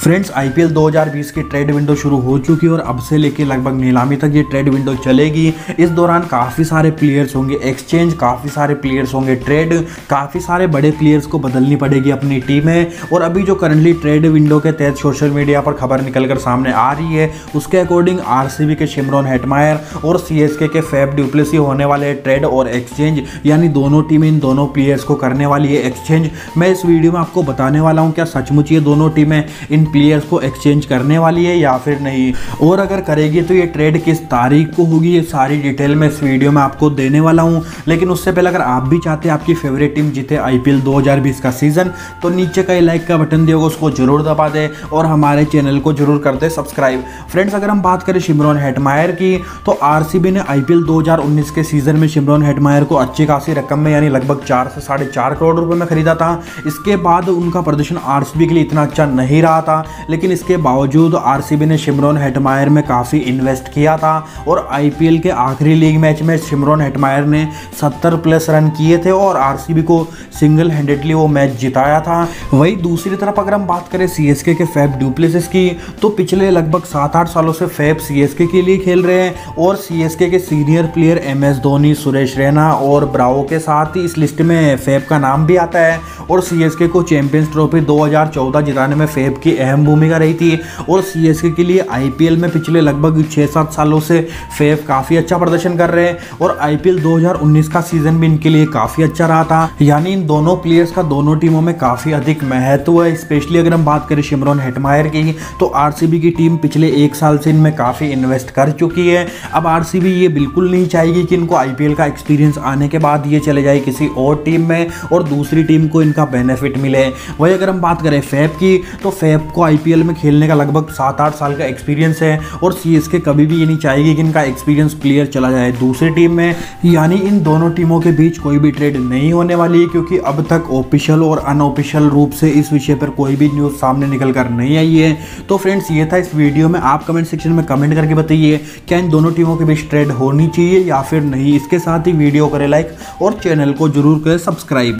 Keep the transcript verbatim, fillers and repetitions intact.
Friends IPL दो हज़ार बीस की ट्रेड विंडो शुरू हो चुकी है और अब से लेकर लगभग नीलामी तक ये ट्रेड विंडो चलेगी। इस दौरान काफ़ी सारे प्लेयर्स होंगे एक्सचेंज, काफ़ी सारे प्लेयर्स होंगे ट्रेड, काफ़ी सारे बड़े प्लेयर्स को बदलनी पड़ेगी अपनी टीमें। और अभी जो करंटली ट्रेड विंडो के तहत सोशल मीडिया पर खबर निकल कर सामने आ रही है उसके अकॉर्डिंग आरसीबी के शिमरॉन हेटमायर और सीएसके के फैफ डू प्लेसी होने वाले ट्रेड और एक्सचेंज, यानी दोनों टीमें इन दोनों प्लेयर्स को करने वाली है एक्सचेंज। मैं इस वीडियो में आपको बताने वाला हूँ क्या सचमुच ये दोनों टीमें इन प्लेयर्स को एक्सचेंज करने वाली है या फिर नहीं, और अगर करेगी तो ये ट्रेड किस तारीख को होगी, ये सारी डिटेल मैं इस वीडियो में आपको देने वाला हूँ। लेकिन उससे पहले अगर आप भी चाहते हैं आपकी फेवरेट टीम जीते आईपीएल दो हज़ार बीस का सीजन तो नीचे का लाइक का बटन दिया होगा उसको जरूर दबा दे और हमारे चैनल को जरूर कर दे सब्सक्राइब। फ्रेंड्स अगर हम बात करें शिमरॉन हेटमायर की तो आरसीबी ने आईपीएल दो हज़ार उन्नीस के सीजन में शिमरॉन हेटमायर को अच्छी खासी रकम में यानी लगभग चार से साढ़े चार करोड़ रुपए में खरीदा था। इसके बाद उनका प्रदर्शन आरसीबी के लिए इतना अच्छा नहीं रहा था, लेकिन इसके बावजूद आरसीबी ने शिमरॉन हेटमायर में काफ़ी इन्वेस्ट किया था और आईपीएल के आखिरी लीग मैच में शिमरॉन हेटमायर ने सत्तर प्लस रन किए थे और आरसीबी को सिंगल हैंडेडली वो मैच जिताया था। वहीं दूसरी तरफ अगर हम बात करें सीएसके के फैफ डू प्लेसिस की तो पिछले लगभग सात आठ सालों से फैफ सीएसके के लिए खेल रहे हैं और सीएसके के senior player MS Dhoni, Suresh Raina और ब्रावो के साथ ही इस लिस्ट में फैफ का नाम भी आता है। और सीएसके को चैंपियंस ट्रॉफी दो हज़ार चौदह जिताने में फैफ की अहम भूमिका रही थी और सीएसके के लिए आईपीएल में पिछले लगभग छः सात सालों से फैफ काफ़ी अच्छा प्रदर्शन कर रहे हैं और आईपीएल दो हज़ार उन्नीस का सीजन भी इनके लिए काफ़ी अच्छा रहा था। यानी इन दोनों प्लेयर्स का दोनों टीमों में काफ़ी अधिक महत्व है। स्पेशली अगर हम बात करें शिमरॉन हेटमायर की तो आरसीबी की टीम पिछले एक साल से इनमें काफ़ी इन्वेस्ट कर चुकी है। अब आरसीबी ये बिल्कुल नहीं चाहेगी कि इनको आईपीएल का एक्सपीरियंस आने के बाद ये चले जाए किसी और टीम में और दूसरी टीम को इनका बेनिफिट मिले। वही अगर हम बात करें फैफ की तो फैफ को आईपीएल में खेलने का लगभग सात आठ साल का एक्सपीरियंस है और सीएसके कभी भी ये नहीं चाहेगी कि इनका एक्सपीरियंस प्लेयर चला जाए दूसरी टीम में। यानी इन दोनों टीमों के बीच कोई भी ट्रेड नहीं होने वाली है क्योंकि अब तक ऑफिशियल और अनऑफिशियल रूप से इस विषय पर कोई भी न्यूज़ सामने निकल कर नहीं आई है। तो फ्रेंड्स ये था इस वीडियो में, आप कमेंट सेक्शन में कमेंट करके बताइए क्या इन दोनों टीमों के बीच ट्रेड होनी चाहिए या फिर नहीं। इसके साथ ही वीडियो करें लाइक और चैनल को जरूर करें सब्सक्राइब।